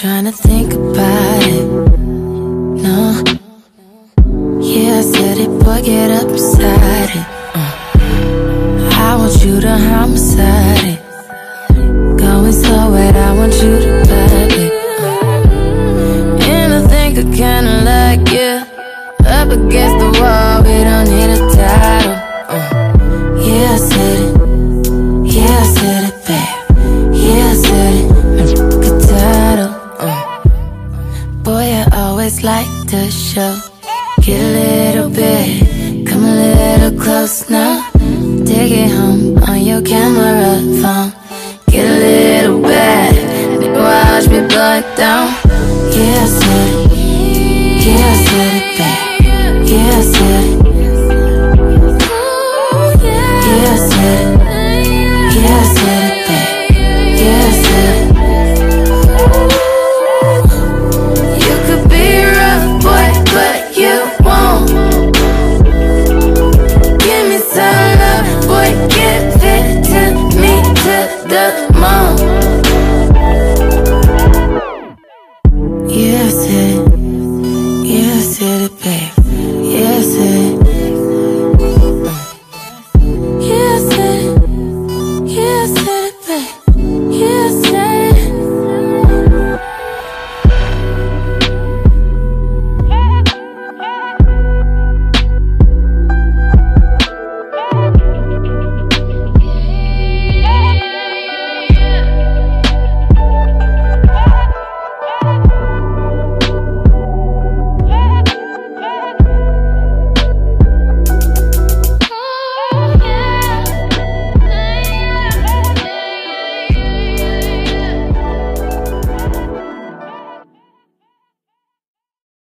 trying to think about it. No. Yeah, I said it, boy, get upside it. I want you to homicide it. Going slow, and I want you to love it. And I think I kinda like it. Up against the wall, we don't need a title. Yeah, I said it. Yeah, I said it, babe. Yeah, I said it. Boy, I always like to show. Get a little bit, come a little close now.